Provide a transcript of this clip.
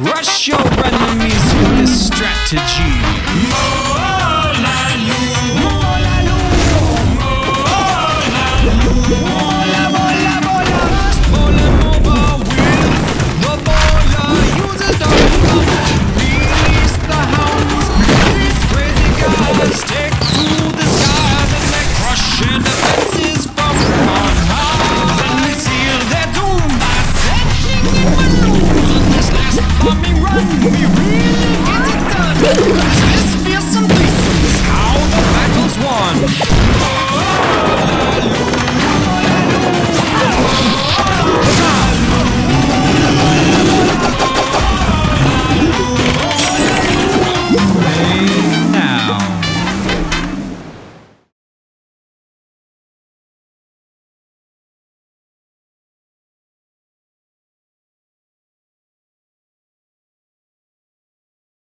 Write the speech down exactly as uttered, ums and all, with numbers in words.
Rush your enemies with this strategy.